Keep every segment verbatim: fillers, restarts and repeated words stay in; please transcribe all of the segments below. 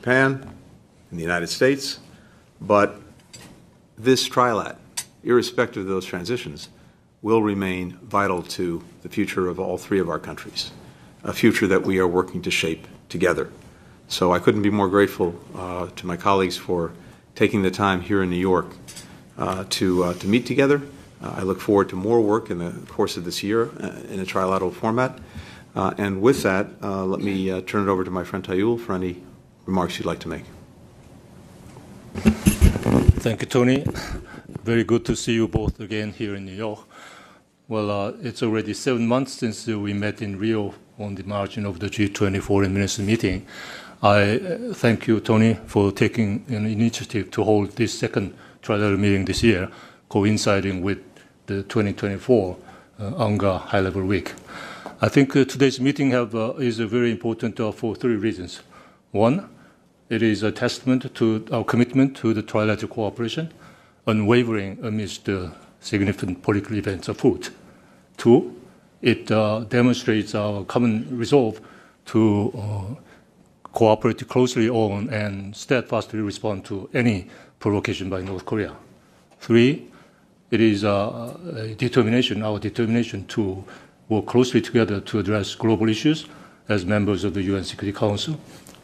Japan, and the United States. But this trilat, irrespective of those transitions, will remain vital to the future of all three of our countries, a future that we are working to shape together. So I couldn't be more grateful uh, to my colleagues for taking the time here in New York uh, to, uh, to meet together. Uh, I look forward to more work in the course of this year uh, in a trilateral format. Uh, and with that, uh, let me uh, turn it over to my friend Tayul for any remarks you'd like to make. Thank you, Tony. Very good to see you both again here in New York. Well, uh, it's already seven months since we met in Rio on the margin of the G twenty foreign ministers meeting. I uh, thank you, Tony, for taking an initiative to hold this second trilateral meeting this year, coinciding with the twenty twenty-four uh, UNGA High-Level Week. I think uh, today's meeting have, uh, is uh, very important uh, for three reasons. One, it is a testament to our commitment to the trilateral cooperation, unwavering amidst the uh, significant political events afoot. Two, it uh, demonstrates our common resolve to uh, cooperate closely on and steadfastly respond to any provocation by North Korea. Three, it is uh, a determination, our determination to work closely together to address global issues as members of the U N Security Council,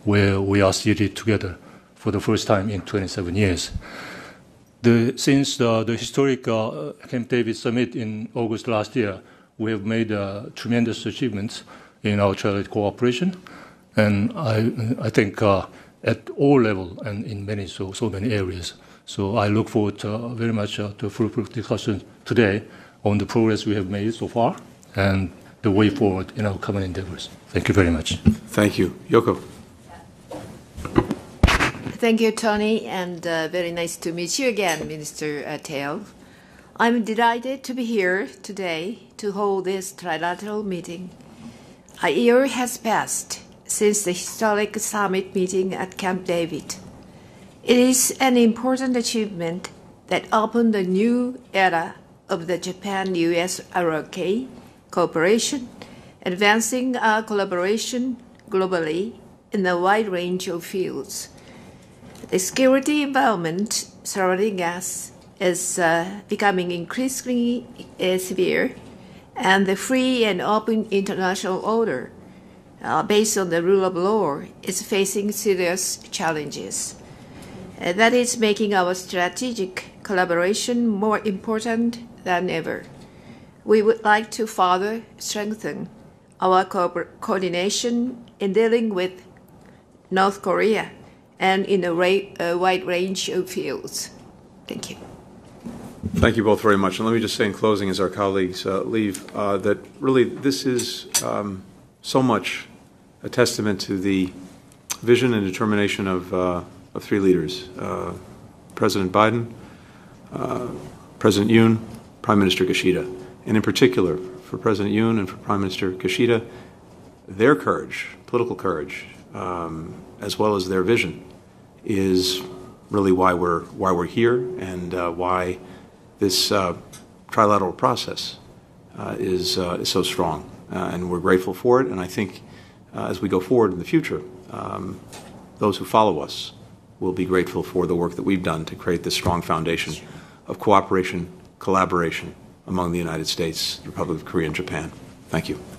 where we are seated together for the first time in twenty-seven years. The, since the, the historic uh, Camp David summit in August last year, we have made uh, tremendous achievements in our trilateral cooperation, and I, I think uh, at all levels and in many so, so many areas. So I look forward uh, very much uh, to a fruitful discussion today on the progress we have made so far and the way forward in our common endeavors. Thank you very much. Thank you. Yoko. Thank you, Tony, and uh, very nice to meet you again, Minister uh, Tayul. I'm delighted to be here today to hold this trilateral meeting. A year has passed since the historic summit meeting at Camp David. It is an important achievement that opened a new era of the Japan U S R O K cooperation, advancing our collaboration globally in a wide range of fields. The security environment surrounding us is uh, becoming increasingly uh, severe, and the free and open international order uh, based on the rule of law is facing serious challenges. Uh, that is making our strategic collaboration more important than ever. We would like to further strengthen our co coordination in dealing with North Korea and in a, a wide range of fields. Thank you. Thank you both very much. And let me just say in closing, as our colleagues uh, leave, uh, that really this is um, so much a testament to the vision and determination of, uh, of three leaders, uh, President Biden, uh, President Yoon, Prime Minister Kishida. And in particular, for President Yoon and for Prime Minister Kishida, their courage, political courage, um, as well as their vision, is really why we're why we're here and uh, why this uh, trilateral process uh, is uh, is so strong, uh, and we're grateful for it. And I think uh, as we go forward in the future, um, those who follow us will be grateful for the work that we've done to create this strong foundation of cooperation, collaboration among the United States, the Republic of Korea, and Japan. Thank you.